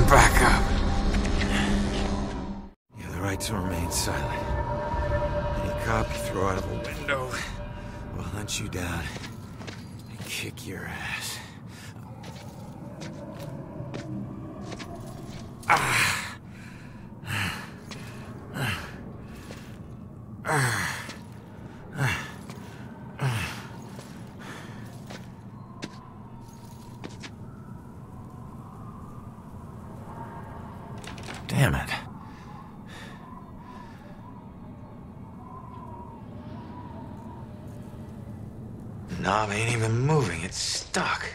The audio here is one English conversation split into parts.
come back up. You have the right to remain silent. Any cop you throw out of a window will hunt you down and kick your ass. Damn it. The knob ain't even moving, it's stuck.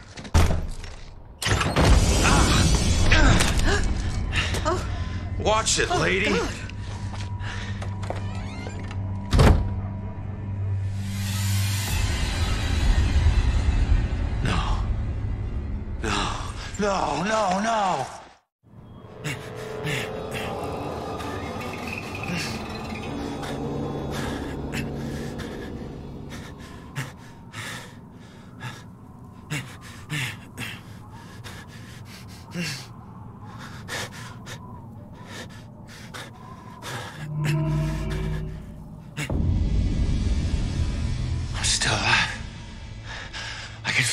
Oh. Watch it, lady. God. No. No. No, no, no.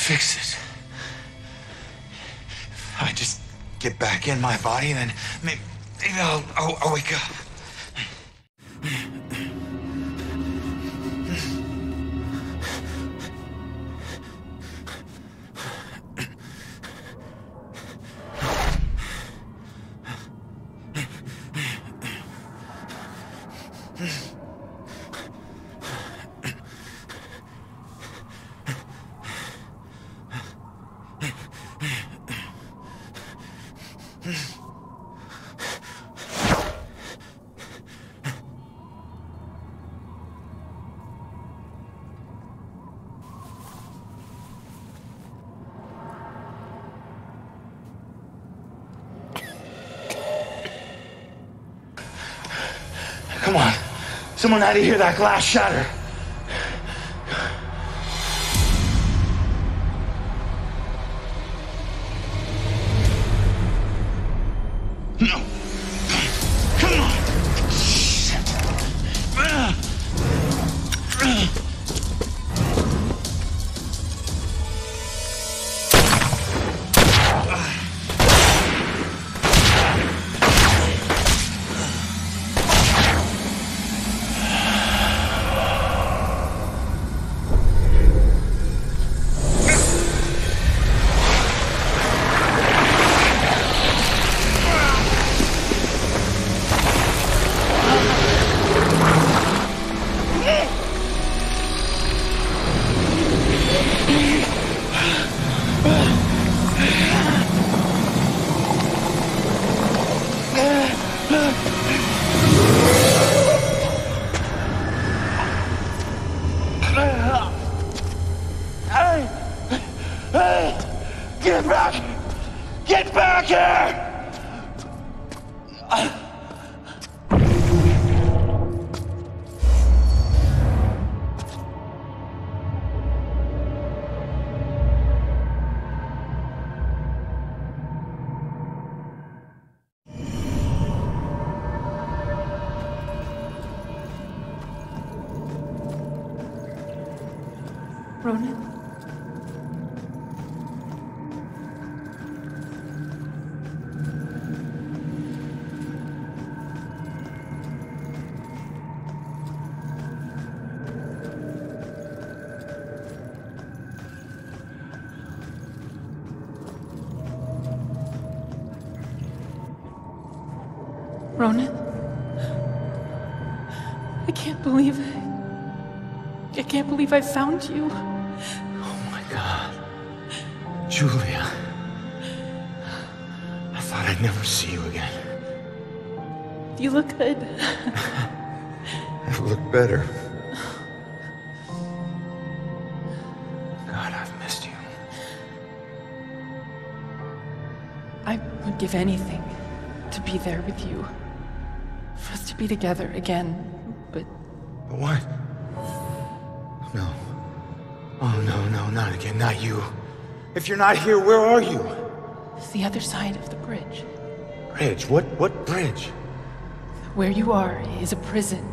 Fix it. If I just get back in my body, then maybe I'll wake up. Come on, someone had to hear that glass shatter. Ronan? Ronan? I can't believe it. I can't believe I found you. Julia, I thought I'd never see you again. You look good. I look better. God, I've missed you. I would give anything to be there with you. For us to be together again, but what? No. Oh, no, no, not again, not you. If you're not here, where are you? It's the other side of the bridge. Bridge? What bridge? Where you are is a prison.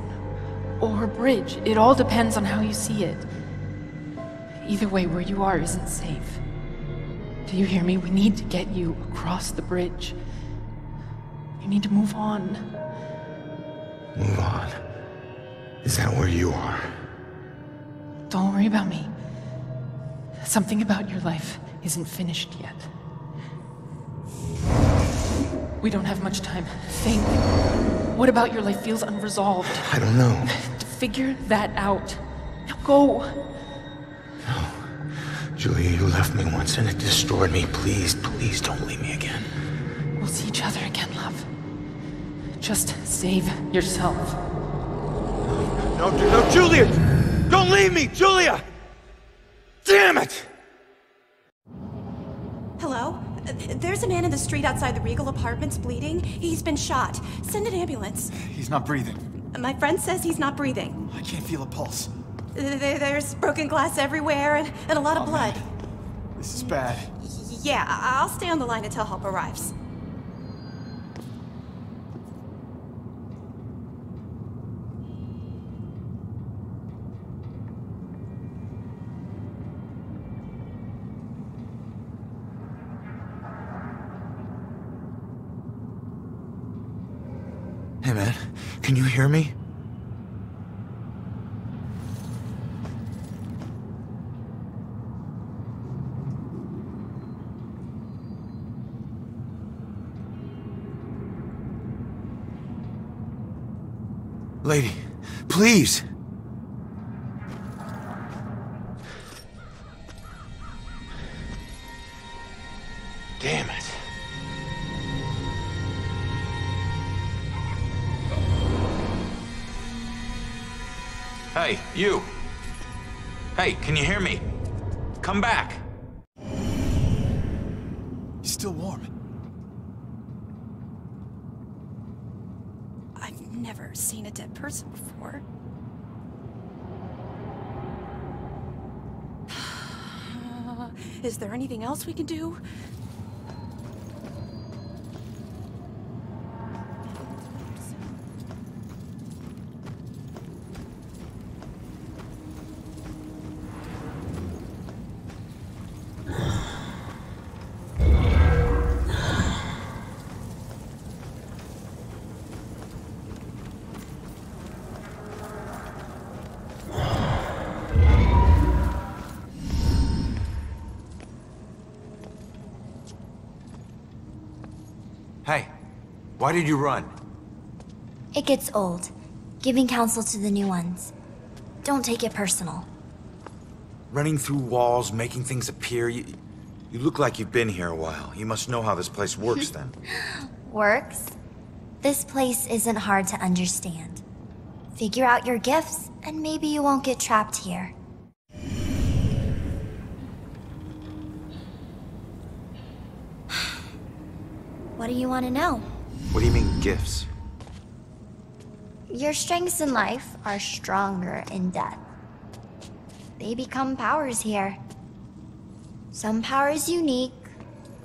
Or a bridge. It all depends on how you see it. Either way, where you are isn't safe. Do you hear me? We need to get you across the bridge. You need to move on. Move on? Is that where you are? Don't worry about me. Something about your life isn't finished yet. We don't have much time. Think. What about your life feels unresolved? I don't know. Figure that out. Now go. No. Julia, you left me once and it destroyed me. Please, please don't leave me again. We'll see each other again, love. Just save yourself. No, Julia! Don't leave me, Julia! Damn it! Hello? There's a man in the street outside the Regal Apartments bleeding. He's been shot. Send an ambulance. He's not breathing. My friend says he's not breathing. I can't feel a pulse. There's broken glass everywhere and a lot of blood. Man. This is bad. Yeah, I'll stay on the line until help arrives. Hey man, can you hear me? Lady, please! Damn it. Hey, you! Hey, can you hear me? Come back! He's still warm. Never seen a dead person before. Is there anything else we can do? Why did you run? It gets old, giving counsel to the new ones. Don't take it personal. Running through walls, making things appear, you look like you've been here a while. You must know how this place works then. Works? This place isn't hard to understand. Figure out your gifts, and maybe you won't get trapped here. What do you want to know? What do you mean, gifts? Your strengths in life are stronger in death. They become powers here. Some power is unique,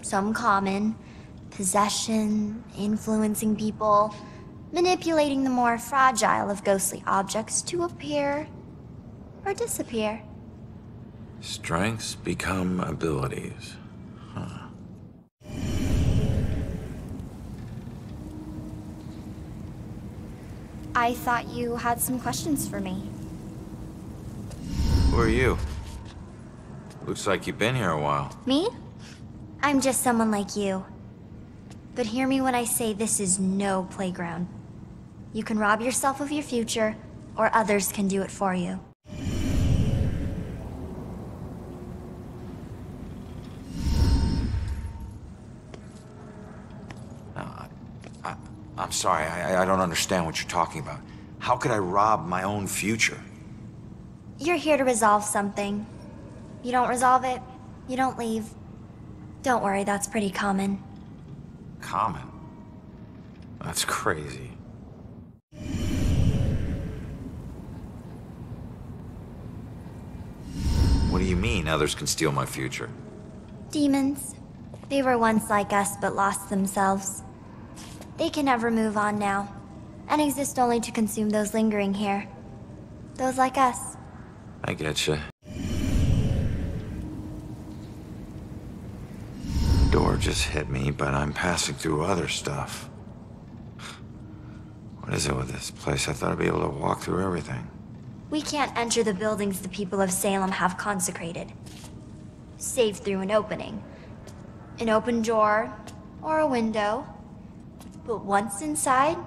some common. Possession, influencing people, manipulating the more fragile of ghostly objects to appear or disappear. Strengths become abilities. Huh. I thought you had some questions for me. Who are you? Looks like you've been here a while. Me? I'm just someone like you. But hear me when I say this is no playground. You can rob yourself of your future, or others can do it for you. I'm sorry, I don't understand what you're talking about. How could I rob my own future? You're here to resolve something. You don't resolve it, you don't leave. Don't worry, that's pretty common. Common? That's crazy. What do you mean others can steal my future? Demons. They were once like us, but lost themselves. They can never move on now, and exist only to consume those lingering here. Those like us. I getcha. Door just hit me, but I'm passing through other stuff. What is it with this place? I thought I'd be able to walk through everything. We can't enter the buildings the people of Salem have consecrated. Save through an opening. An open door, or a window. But once inside,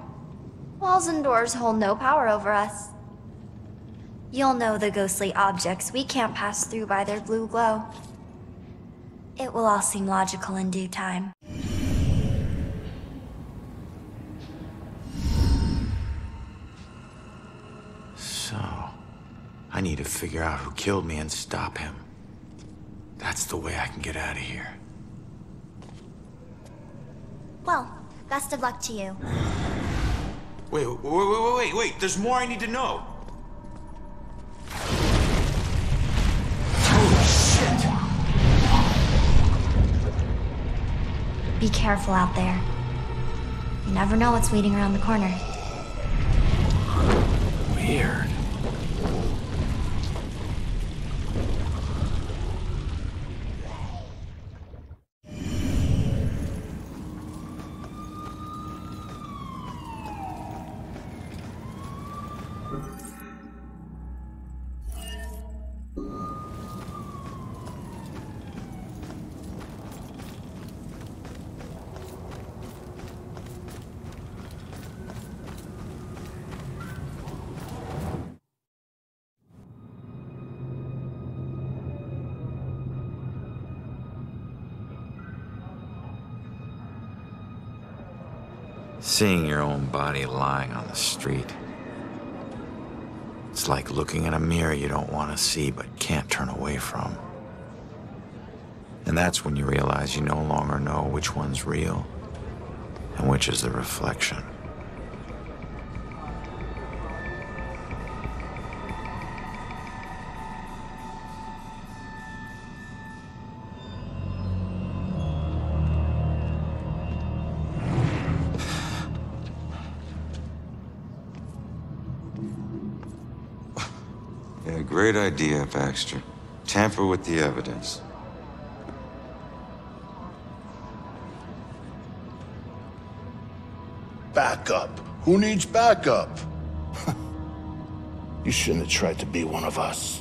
walls and doors hold no power over us. You'll know the ghostly objects we can't pass through by their blue glow. It will all seem logical in due time. So, I need to figure out who killed me and stop him. That's the way I can get out of here. Well, best of luck to you. Wait, there's more I need to know. Be careful out there. You never know what's waiting around the corner. Weird. Seeing your own body lying on the street. It's like looking in a mirror you don't want to see but can't turn away from. And that's when you realize you no longer know which one's real and which is the reflection. Great idea, Baxter. Tamper with the evidence. Backup? Who needs backup? You shouldn't have tried to be one of us.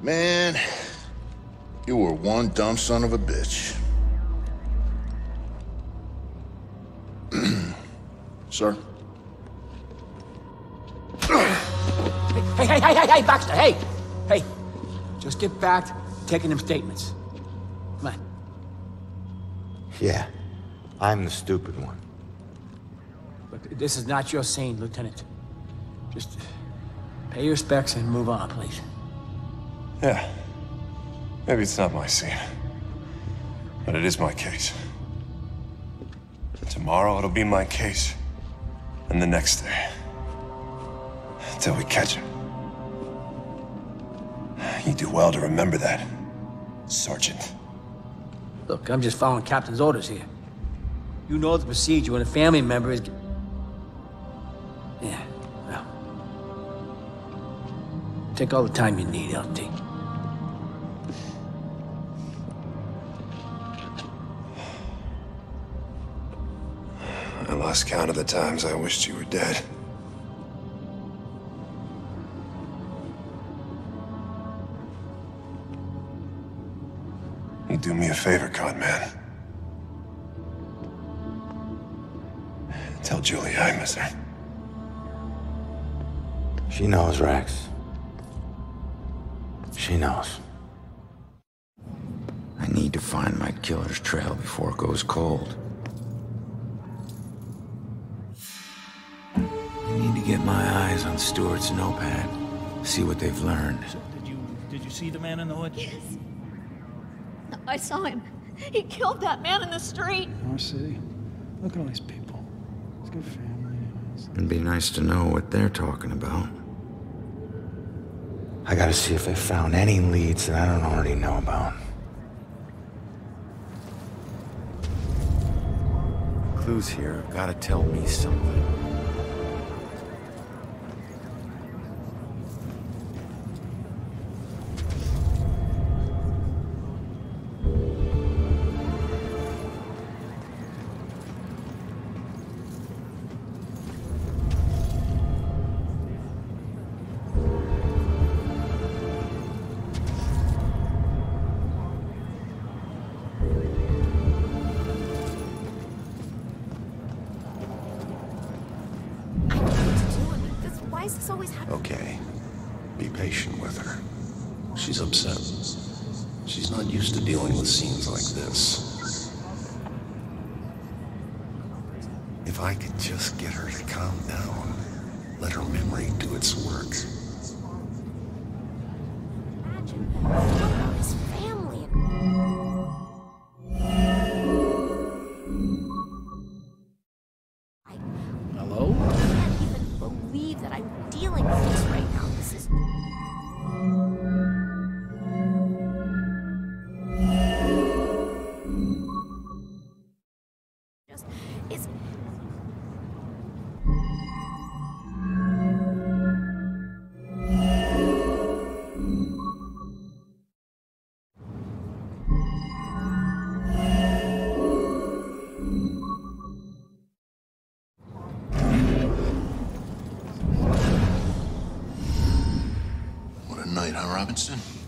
Man, you were one dumb son of a bitch. Sir? Hey, Baxter, hey! Hey, just get back to taking them statements. Come on. Yeah, I'm the stupid one. But this is not your scene, Lieutenant. Just pay your respects and move on, please. Yeah, maybe it's not my scene, but it is my case. Tomorrow it'll be my case, and the next day, until we catch him. You do well to remember that, Sergeant. Look, I'm just following Captain's orders here. You know the procedure when a family member is... Yeah, well... Take all the time you need, LT. I lost count of the times I wished you were dead. Do me a favor, Codman. Tell Julia I miss her. She knows, Rex. She knows. I need to find my killer's trail before it goes cold. I need to get my eyes on Stewart's notepad, see what they've learned. So did you see the man in the hood? Yes. I saw him. He killed that man in the street. Our city. Look at all these people. It's good family. It'd be nice to know what they're talking about. I gotta see if they found any leads that I don't already know about. clues here have got to tell me something. Okay. Be patient with her. She's upset. She's not used to dealing with scenes like this. If I could just get her to calm down, let her memory do its work.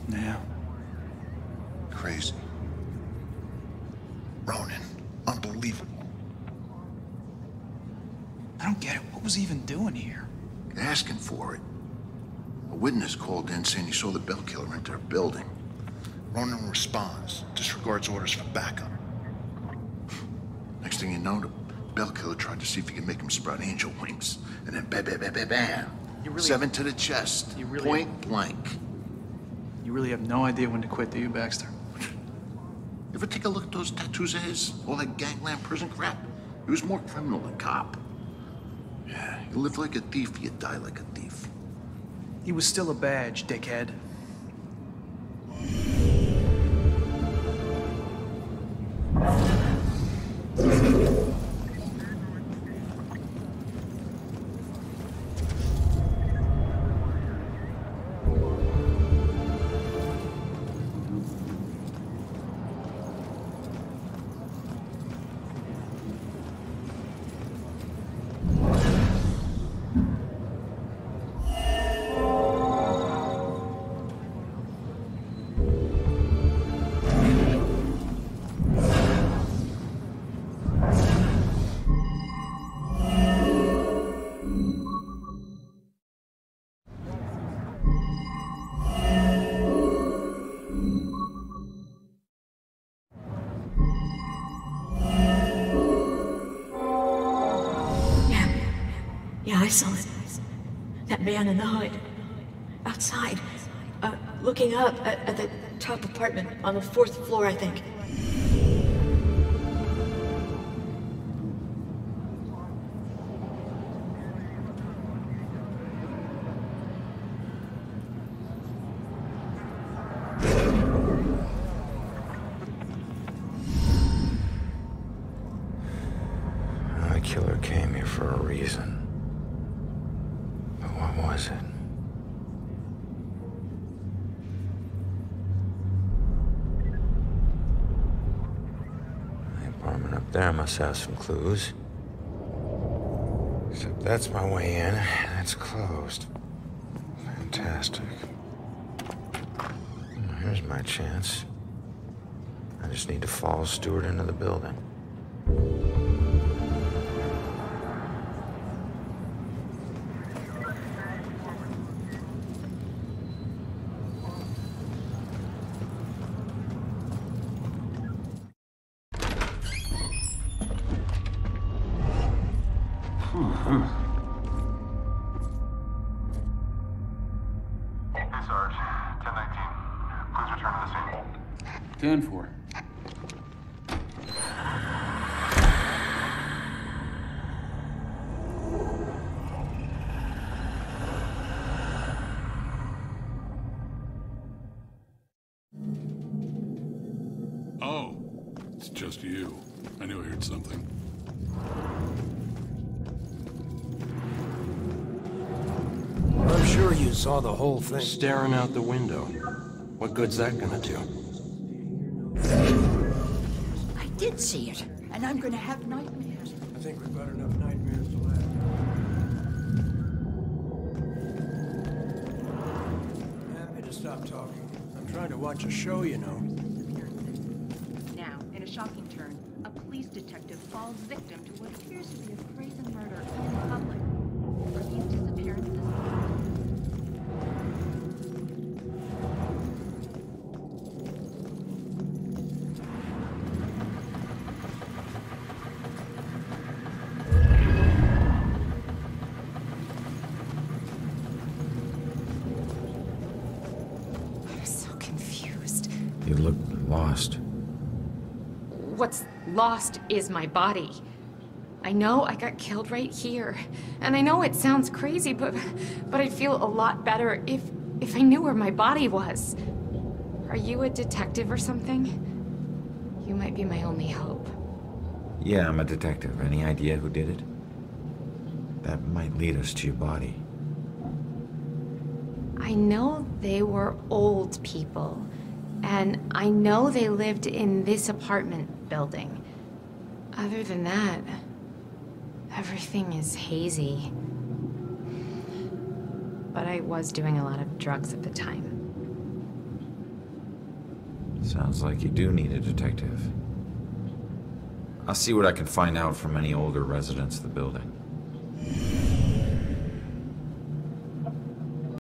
Yeah. Crazy. Ronan. Unbelievable. I don't get it. What was he even doing here? Asking for it. A witness called in saying he saw the bell killer enter a building. Ronan responds, disregards orders for backup. Next thing you know, the bell killer tried to see if he could make him sprout angel wings. And then bam, bam, bam, bam, bam. Really, 7 to the chest. Really, point blank. You really have no idea when to quit, do you, Baxter? Ever take a look at those tattoos of his? All that gangland prison crap? He was more criminal than cop. Yeah, you live like a thief, you die like a thief. He was still a badge, dickhead. I saw it. That man in the hood. Outside. Looking up at the top apartment on the 4th floor, I think. The killer came here for a reason. Was it? The apartment up there must have some clues. Except that's my way in. That's closed. Fantastic. Here's my chance. I just need to follow Stewart into the building. Sarge, 1019. Please return to the scene. 10-4. Oh, it's just you. I knew I heard something. I'm sure you saw the whole thing. Staring out the window. What good's that gonna do? I did see it, and I'm gonna have nightmares. I think we've got enough nightmares to last. I'm happy to stop talking. I'm trying to watch a show, you know. Now, in a shocking turn, a police detective falls victim to what appears to be a brazen murder in public. Are these disappearances? What's lost is my body. I know I got killed right here, and I know it sounds crazy, but I'd feel a lot better if I knew where my body was. Are you a detective or something? You might be my only hope. Yeah, I'm a detective. Any idea who did it? That might lead us to your body. I know they were old people. And I know they lived in this apartment building. Other than that, everything is hazy. But I was doing a lot of drugs at the time. Sounds like you do need a detective. I'll see what I can find out from any older residents of the building.